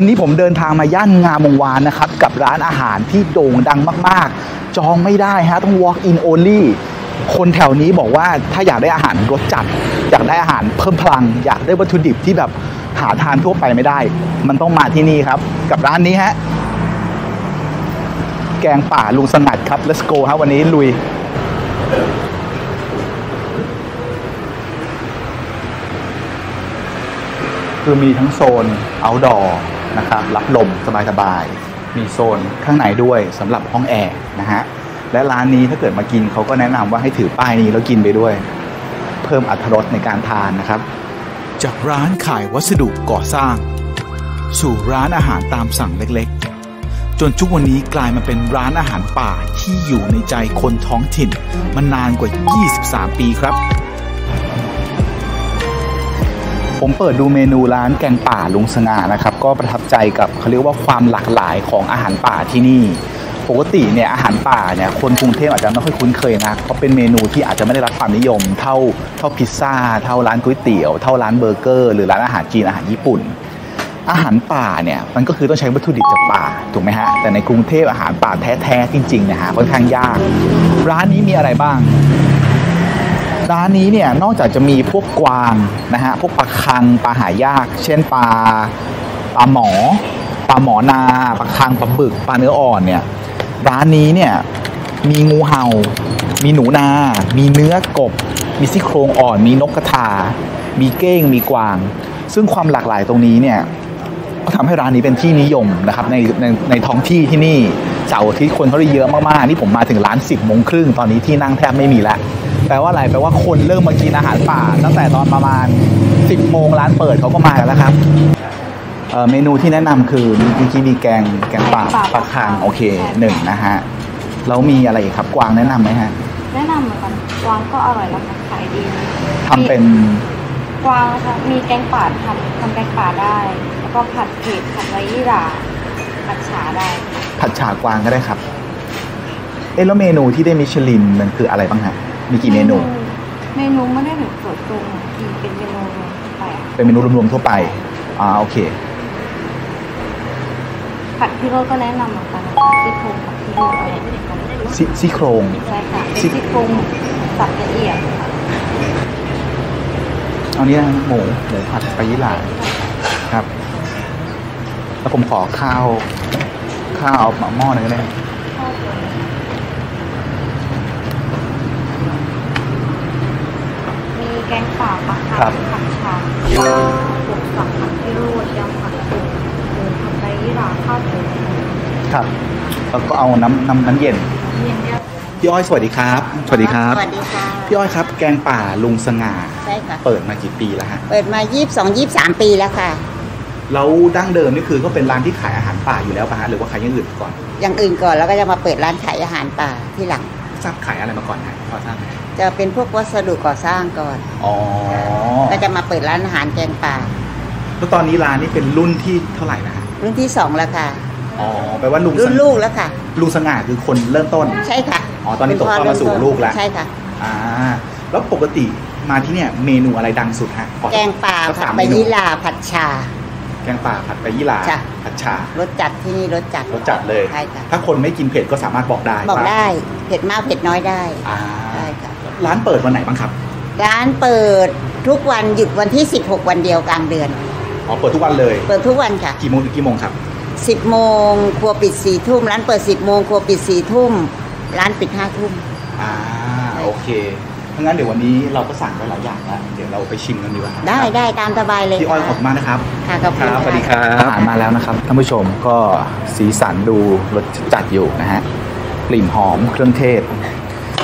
วันนี้ผมเดินทางมาย่านงามวงวานนะครับกับร้านอาหารที่โด่งดังมากๆจองไม่ได้ฮะต้อง walk in only คนแถวนี้บอกว่าถ้าอยากได้อาหารรสจัดอยากได้อาหารเพิ่มพลังอยากได้วัตถุดิบที่แบบหาทานทั่วไปไม่ได้มันต้องมาที่นี่ครับกับร้านนี้ฮะแกงป่าลุงสงัดครับ let's go ฮะวันนี้ลุยคือมีทั้งโซน outdoor นะครับรับลมสบายๆมีโซนข้างในด้วยสำหรับห้องแอร์นะฮะและร้านนี้ถ้าเกิดมากินเขาก็แนะนำว่าให้ถือป้ายนี้แล้วกินไปด้วยเพิ่มอรรถรสในการทานนะครับจากร้านขายวัสดุก่อสร้างสู่ร้านอาหารตามสั่งเล็กๆจนทุกวันนี้กลายมาเป็นร้านอาหารป่าที่อยู่ในใจคนท้องถิ่นมานานกว่า23ปีครับผมเปิดดูเมนูร้านแกงป่าลุงสง่านะครับก็ประทับใจกับเขาเรียกว่าความหลากหลายของอาหารป่าที่นี่ปกติเนี่ยอาหารป่าเนี่ยคนกรุงเทพอาจจะไม่ค่อยคุ้นเคยนะเพราะเป็นเมนูที่อาจจะไม่ได้รับความนิยมเท่าพิซซ่าเท่าร้านก๋วยเตี๋ยวเท่าร้านเบอร์เกอร์หรือร้านอาหารจีนอาหารญี่ปุ่นอาหารป่าเนี่ยมันก็คือต้องใช้วัตถุดิบจากป่าถูกไหมฮะแต่ในกรุงเทพอาหารป่าแท้ๆจริงๆนะฮะค่อนข้างยากร้านนี้มีอะไรบ้างร้านนี้เนี่ยนอกจากจะมีพวกกวางนะฮะพวกปลาคังปลาหายากเช่นปลาหมอนาปลาคังปลาบึกปลาเนื้ออ่อนเนี่ยร้านนี้เนี่ยมีงูเห่ามีหนูนามีเนื้อกบมีซี่โครงอ่อนมีนกกระทามีเก้งมีกวางซึ่งความหลากหลายตรงนี้เนี่ยก็ทำให้ร้านนี้เป็นที่นิยมนะครับในท้องที่ที่นี่เสาร์อาทิตย์คนเขาได้เยอะมากๆนี่ผมมาถึงร้าน10 โมงครึ่งตอนนี้ที่นั่งแทบไม่มีแล้วแปลว่าอะไรแปลว่าคนเริ่มมากินอาหารป่าตั้งแต่ตอนประมาณ10 โมงร้านเปิดเขาก็มากันแล้วครับเมนูที่แนะนำคือเมื่อกี้มีแกงป่าปลาคางโอเค1นะฮะแล้วมีอะไรครับกวางแนะนำไหมฮะแนะนำเหมือนกันกวางก็อร่อยแล้วก็ขายดีทำเป็นกวางนะคะมีแกงป่าทำแกงป่าได้แล้วก็ผัดเผ็ดผัดไรยี่หร่าผัดฉาได้ผัดฉากวางก็ได้ครับเอ๊ะแล้วเมนูที่ได้มิชลินมันคืออะไรบ้างฮะมีกี่เมนูไม่ได้แบบตัวตรงเป็นเมนูทั่วไปทั่วไปโอเคผัดพี่โรจน์ก็แนะนำเหมือนกันซี่โครงผัดพี่โรจน์ซี่โครงใช่ค่ะซี่โครงสับละเอียดเอาเนี้ยหมูผัดไปยี่หร่าครับแล้วผมขอข้าวเอาหม้อหนึ่งก็ได้มีแกงป่าปลาคังผัดชาปลูกสับผัดพี่โรจน์ยำผัดปูข้าวถุงครับแล้วก็เอาน้ำเย็นพี่อ้อยสวัสดีครับพี่อ้อยครับแกงป่าลุงสง่าใช่ค่ะเปิดมากี่ปีแล้วฮะเปิดมา22-23ปีแล้วค่ะแล้วดั้งเดิมนี่คือก็เป็นร้านที่ขายอาหารป่าอยู่แล้วป่ะฮะหรือว่าขายอย่างอื่นก่อนแล้วก็จะมาเปิดร้านขายอาหารป่าที่หลังทราบขายอะไรมาก่อนฮะพอทราบไหมจะเป็นพวกวัสดุก่อสร้างก่อนอ๋อก็จะมาเปิดร้านอาหารแกงป่าแล้วตอนนี้ร้านนี้เป็นรุ่นที่เท่าไหร่นะรุ่นที่2แล้วค่ะอ๋อแปลว่าลุงรุ่นลูกแล้วค่ะลุงสง่าคือคนเริ่มต้นใช่ค่ะอ๋อตอนนี้ตกมาสู่ลูกแล้วใช่ค่ะแล้วปกติมาที่เนี่ยเมนูอะไรดังสุดฮะแกงป่าผัดใบยี่หร่าผัดชาแกงป่าผัดใบยี่หร่าผัดชารสจัดที่นี่รสจัดเลยใช่ค่ะถ้าคนไม่กินเผ็ดก็สามารถบอกได้เผ็ดมากเผ็ดน้อยได้ได้ค่ะร้านเปิดวันไหนบ้างครับร้านเปิดทุกวันหยุดวันที่16วันเดียวกลางเดือนอ๋อเปิดทุกวันเลยเปิดทุกวันค่ะกี่โมงถึงกี่โมงครับ10 โมงครัวปิด4 ทุ่มร้านเปิด10 โมงครัวปิด4 ทุ่มร้านปิด5 ทุ่มโอเคถ้างั้นเดี๋ยววันนี้เราก็สั่งไปหลายอย่างแล้วเดี๋ยวเราไปชิมกันดีกว่าได้ตามสบายเลยพี่อ้อยขอบมากนะครับค่ะขอบคุณครับสวัสดีครับอาหารมาแล้วนะครับท่านผู้ชมก็สีสันดูรสจัดอยู่นะฮะกลิ่นหอมเครื่องเทศ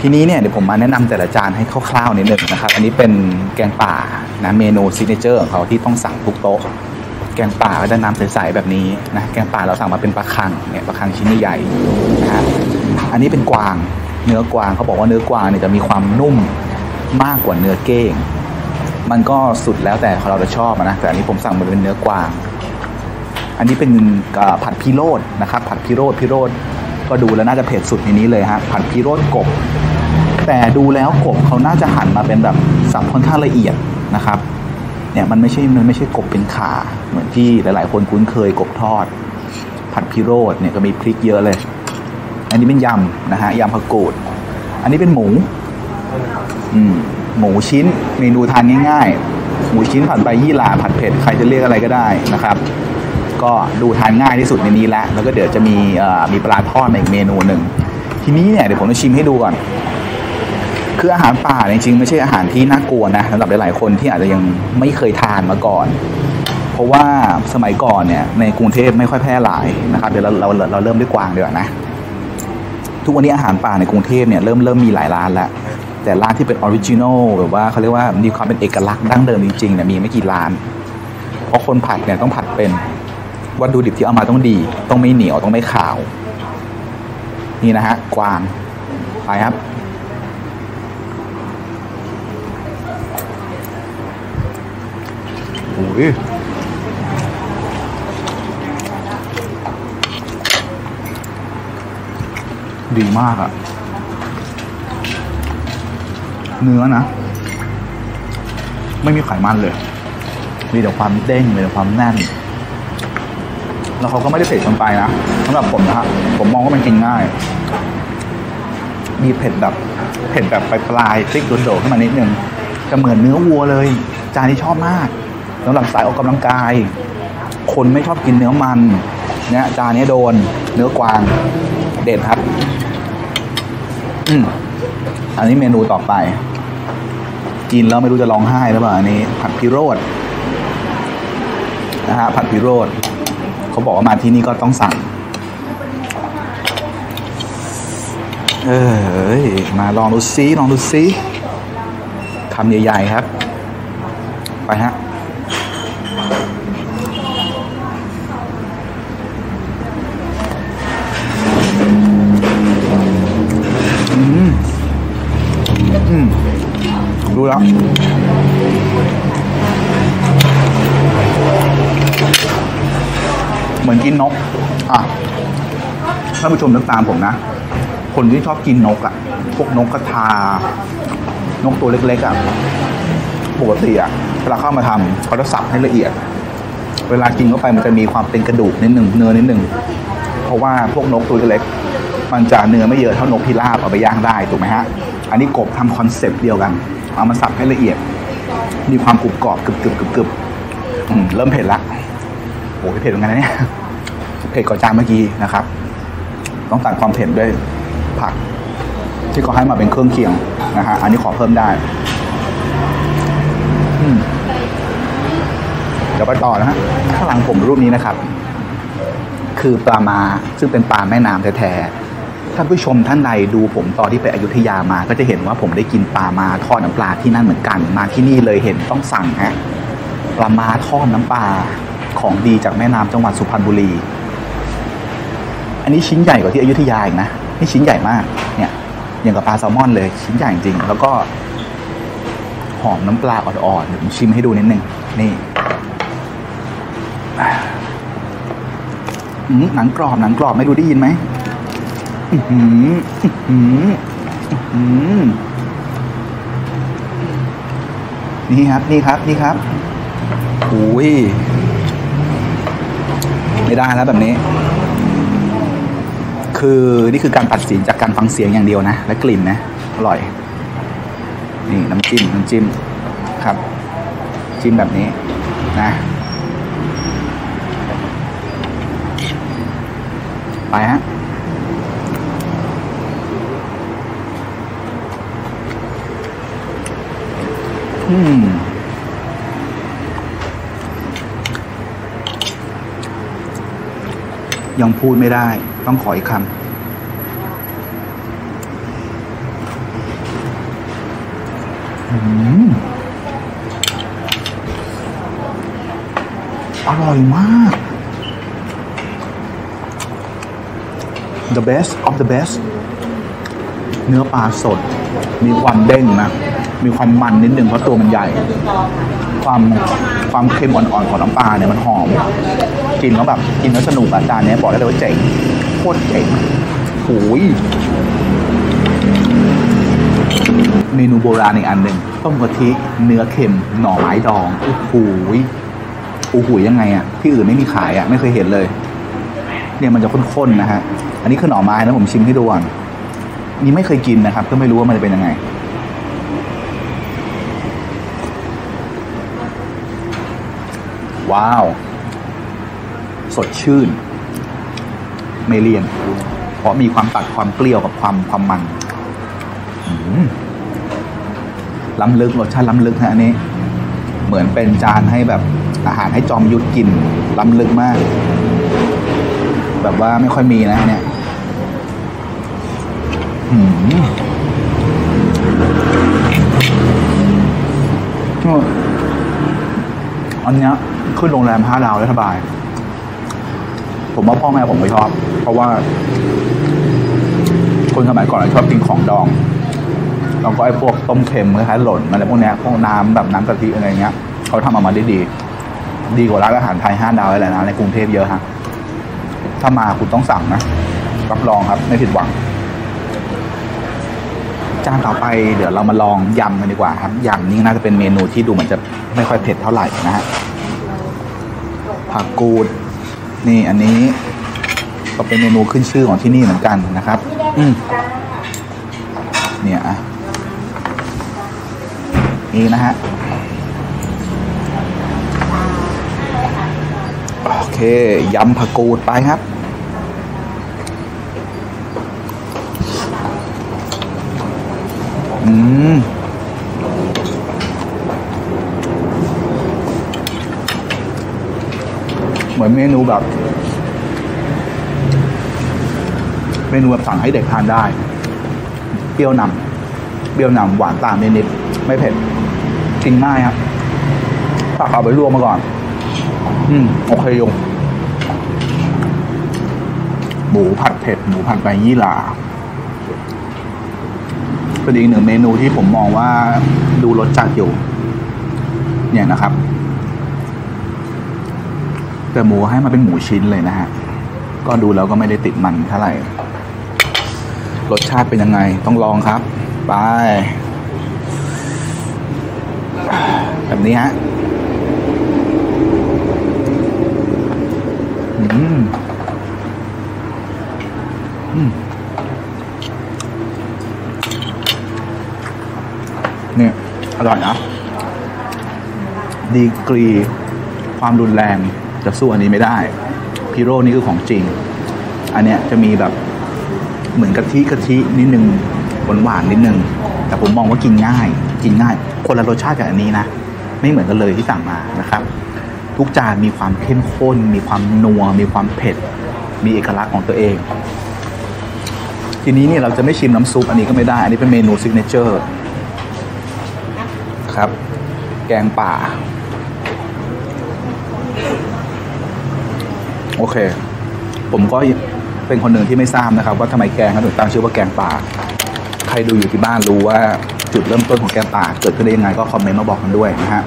ทีนี้เนี่ยเดี๋ยวผมมาแนะนำแต่ละจานให้คร่าวๆนิดหนึ่งนะครับอันนี้เป็นแกงป่านะเมนูซิกเนเจอร์ของเขาที่ต้องสั่งทุกโต๊ะแกงป่าก็จะน้ำใสๆแบบนี้นะแกงป่าเราสั่งมาเป็นปลาคังเนี่ยปลาคังชิ้นใหญ่นะฮะอันนี้เป็นกวางเนื้อกวางเขาบอกว่าเนื้อกวางเนี่ยจะมีความนุ่มมากกว่าเนื้อเก้งมันก็สุดแล้วแต่เราจะชอบนะแต่อันนี้ผมสั่งมาเป็นเนื้อกวางอันนี้เป็นผัดพิโรจน์นะครับผัดพิโรจน์ก็ดูแล้วน่าจะเผ็ดสุดในนี้เลยฮะผัดพิโรจน์กบแต่ดูแล้วกบเขาน่าจะหั่นมาเป็นแบบสับค่อนข้างละเอียดนะครับ เนี่ยมันไม่ใช่กบเป็นขาเหมือนที่หลายๆคนคุ้นเคยกบทอดผัดพิโรธเนี่ยก็มีพริกเยอะเลยอันนี้เป็นยำนะฮะยำผักกูดอันนี้เป็นหมูหมูชิ้นเมนูทานง่ายๆหมูชิ้นผัดใบยี่หร่าผัดเผ็ดใครจะเรียกอะไรก็ได้นะครับก็ดูทานง่ายที่สุดในนี้แล้วแล้วก็เดี๋ยวจะมีปลาทอดอีกเมนูหนึ่งทีนี้เนี่ยเดี๋ยวผมจะชิมให้ดูก่อนคืออาหารป่าจริงๆไม่ใช่อาหารที่น่ากลัวนะสำหรับหลายๆคนที่อาจจะยังไม่เคยทานมาก่อนเพราะว่าสมัยก่อนเนี่ยในกรุงเทพไม่ค่อยแพร่หลายนะครับเดี๋ยวเราเริ่มด้วยกวางดีกว่านะทุกวันนี้อาหารป่าในกรุงเทพเนี่ยเริ่มมีหลายร้านแล้วแต่ร้านที่เป็นออริจินอลแบบว่าเขาเรียกว่ามีความเป็นเอกลักษณ์ดั้งเดิมจริงๆเนี่ยมีไม่กี่ร้านเพราะคนผัดเนี่ยต้องผัดเป็นวัตถุดิบที่เอามาต้องดีต้องไม่เหนียวต้องไม่ขาวนี่นะฮะกวางไปครับโอ้ยดีมากอะเนื้อนะไม่มีไขมันเลยมีแต่ความเด้งมีแต่ความแน่นแล้วเขาก็ไม่ได้เผ็ดจนไปนะสำหรับผมนะครับผมมองว่ามันกินง่ายมีเผ็ดแบบปลายๆพริกโดดๆขึ้นมานิดนึงจะเหมือนเนื้อวัวเลยจานนี้ชอบมากสำหรับสายออกกำลังกายคนไม่ชอบกินเนื้อมันเนี่ยจานนี้โดนเนื้อกวางเด็ดครับอันนี้เมนูต่อไปกินแล้วไม่รู้จะร้องไห้หรือเปล่าอันนี้ผัดพิโรธนะฮะผัดพิโรธเขาบอกว่ามาที่นี่ก็ต้องสั่งมาลองดูซิคำใหญ่ๆครับไปฮะรู้แล้วเหมือนกินนกท่านผู้ชมนึกตามผมนะคนที่ชอบกินนกอ่ะพวกนกกระทานกตัวเล็กๆอ่ะปกติอ่ะเวลาเข้ามาทำเขาจะสับให้ละเอียดเวลากินเข้าไปมันจะมีความเป็นกระดูกนิดหนึ่งเนื้อนิดหนึ่งเพราะว่าพวกนกตัวเล็กมันจะเนื้อไม่เยอะเท่านกพิราบเอาไปย่างได้ถูกไหมฮะอันนี้กบทำคอนเซปต์เดียวกันเอามาสับให้ละเอียดมีความกรุบกรอบกรึบเริ่มเผ็ดละโอ้ยเผ็ดเหมือนกันนะเนี่ยเผ็ดกว่าจานเมื่อกี้นะครับต้องตัดความเผ็ดด้วยผักที่เขาให้มาเป็นเครื่องเคียงนะฮะอันนี้ขอเพิ่มได้เดี๋ยวไปต่อนะฮะข้างหลังผมรูปนี้นะครับคือปลามาซึ่งเป็นปลาแม่น้ำแท้ๆท่านผู้ชมท่านใดดูผมตอนที่ไปอยุธยามาก็จะเห็นว่าผมได้กินปลามาทอดน้ำปลาที่นั่นเหมือนกันมาที่นี่เลยเห็นต้องสั่งฮะปลามาทอดน้ำปลาของดีจากแม่น้ำจังหวัดสุพรรณบุรีอันนี้ชิ้นใหญ่กว่าที่อยุธยาอีกนะนี่ชิ้นใหญ่มากเนี่ยอย่างกับปลาแซลมอนเลยชิ้นใหญ่จริงแล้วก็หอมน้ำปลาอ่อนๆเดี๋ยวผมชิมให้ดูนิดนึงนี่หนังกรอบไม่ดูได้ยินไหมนี่ครับอุ้ยไม่ได้แล้วแบบนี้คือนี่คือการตัดสินจากการฟังเสียงอย่างเดียวนะและกลิ่นนะอร่อยนี่น้ำจิ้มครับจิ้มแบบนี้นะไปฮะยังพูดไม่ได้ต้องขออีกคำอร่อยมาก the best of the best เนื้อปลาสดมีความเด้งนะมีความมันนิดหนึ่งเพราะตัวมันใหญ่ความเค็มอ่อนๆของน้ำปลาเนี่ยมันหอมกินแล้วสนุกอ่ะจานนี้บอกได้เลยว่าเจ๋งโคตรเจ๋งโอ้ยเมนูโบราณอีกอันหนึ่ง ต้มกะทิเนื้อเค็มหน่อไม้ดองโอ้โหยังไงอ่ะที่อื่นไม่มีขายอ่ะไม่เคยเห็นเลยเนี่ยมันจะข้นๆนะฮะอันนี้คือหน่อไม้นะผมชิมให้ดูก่อนนี่ไม่เคยกินนะครับก็ไม่รู้ว่ามันจะเป็นยังไงว้าวสดชื่นไม่เลี่ยนเพราะมีความตัดความเปรี้ยวกับความมันล้ำลึกรสชาติล้ำลึกฮะอันนี้เหมือนเป็นจานให้แบบอาหารให้จอมยุทธกินล้ำลึกมากแบบว่าไม่ค่อยมีนะเนี่ยอันนี้ขึ้นโรงแรม5 ดาวได้สบายผมว่าพ่อแม่ผมไม่ชอบเพราะว่าคนสมัยก่อนชอบกินของดองแล้วก็ไอ้พวกต้มเค็มคล้ายๆหล่นอะไรพวกนี้พวกน้ำแบบน้ำกะทิอะไรเงี้ยเขาทำออกมาได้ดีกว่าร้านอาหารไทย5 ดาวอะไรนะในกรุงเทพเยอะฮะถ้ามาคุณต้องสั่งนะรับรองครับไม่ผิดหวังจานต่อไปเดี๋ยวเรามาลองยำกันดีกว่าครับยำนี่น่าจะเป็นเมนูที่ดูเหมือนจะไม่ค่อยเผ็ดเท่าไหร่นะฮะผักกูดนี่อันนี้ก็เป็นเมนูขึ้นชื่อของที่นี่เหมือนกันนะครับเนี่ยนี่นะฮะโอเคยำผักกูดไปครับเหมือนเมนูแบบสั่งให้เด็กทานได้เปรี้ยวนำหวานตามนิดๆไม่เผ็ดกินง่ายครับตักเอาไปลวกมาก่อนโอเคยงหมูผัดเผ็ดหมูผัดใบยี่หร่าเป็นอีกหนึ่งเมนูที่ผมมองว่าดูรสจัดอยู่เนี่ยนะครับแต่หมูให้มาเป็นหมูชิ้นเลยนะฮะก็ดูแล้วก็ไม่ได้ติดมันเท่าไหร่รสชาติเป็นยังไงต้องลองครับไปแบบนี้ฮะเนี่ยอร่อยนะดีกรีความรุนแรงจะสู้อันนี้ไม่ได้พิโร่นี่คือของจริงอันเนี้ยจะมีแบบเหมือนกะทินิดนึงหวานนิดนึงแต่ผมมองว่ากินง่ายคนละรสชาติกับอันนี้นะไม่เหมือนกันเลยที่สั่งมานะครับทุกจานมีความเข้มข้นมีความนัวมีความเผ็ดมีเอกลักษณ์ของตัวเองทีนี้เนี่ยเราจะไม่ชิมน้ำซุปอันนี้ก็ไม่ได้อันนี้เป็นเมนูซิกเนเจอร์ครับแกงป่าโอเคผมก็เป็นคนหนึ่งที่ไม่ทราบนะครับว่าทำไมแกงเขาถึงตั้งชื่อว่าแกงป่าใครดูอยู่ที่บ้านรู้ว่าจุดเริ่มต้นของแกงป่าเกิดขึ้นได้ยังไงก็คอมเมนต์มาบอกกันด้วยนะฮะ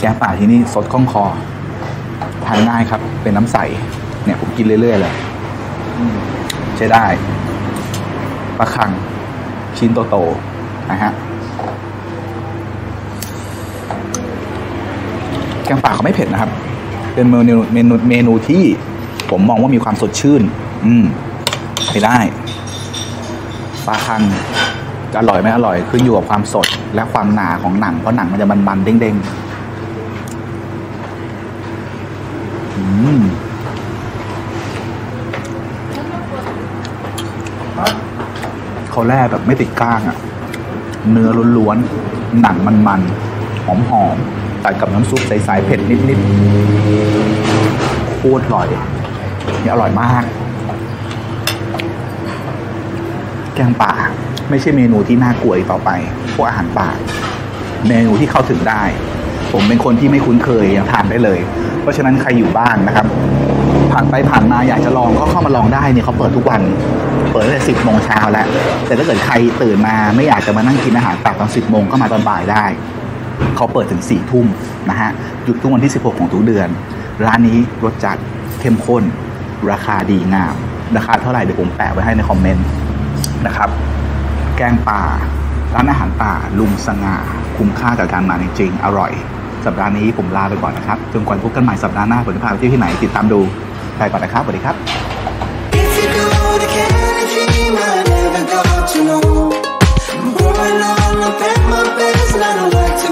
แกงป่าที่นี่สดคล่องคอทานง่ายครับเป็นน้ำใสเนี่ยผมกินเรื่อยๆเลยใช้ได้ปลาคังชิ้นโตๆนะฮะแกงป่าเขาไม่เผ็ดนะครับเป็นเมนูที่ผมมองว่ามีความสดชื่นไปได้ปลาคังจะอร่อยไม่อร่อยขึ้นอยู่กับความสดและความหนาของหนังเพราะหนังมันจะมันๆเด้งๆเขาแร่แบบไม่ติดก้างอ่ะเนื้อล้วนๆหนังมันๆหอมๆตัดกับน้ำซุปใสๆเผ็ดนิดๆโคตรอร่อยนี่อร่อยมากแกงป่าไม่ใช่เมนูที่น่ากลัวต่อไปพวกอาหารป่าเมนูที่เข้าถึงได้ผมเป็นคนที่ไม่คุ้นเคยยังทานได้เลยเพราะฉะนั้นใครอยู่บ้านนะครับผ่านไปผ่านมาอยากจะลองก็เข้ามาลองได้เนี่ยเขาเปิดทุกวันเปิดตั้งแต่ 10 โมงเช้าแล้วแต่ถ้าเกิดใครตื่นมาไม่อยากจะมานั่งกินอาหารป่าตอน 10 โมงก็มาตอนบ่ายได้เขาเปิดถึง 4 ทุ่มนะฮะหยุดทุกวันที่ 16 ของทุกเดือนร้านนี้รสจัดเข้มข้นราคาดีงามราคาเท่าไหร่เดี๋ยวผมแปะไว้ให้ในคอมเมนต์นะครับแกงป่า ร้านอาหารป่าลุงสง่าคุ้มค่ากับการมาจริงๆอร่อยสัปดาห์นี้ผมลาไปก่อนนะครับจนกว่าพบกันใหม่สัปดาห์หน้าผมจะพาไปที่ไหนติดตามดูไปก่อนนะครับสวัสดีครับ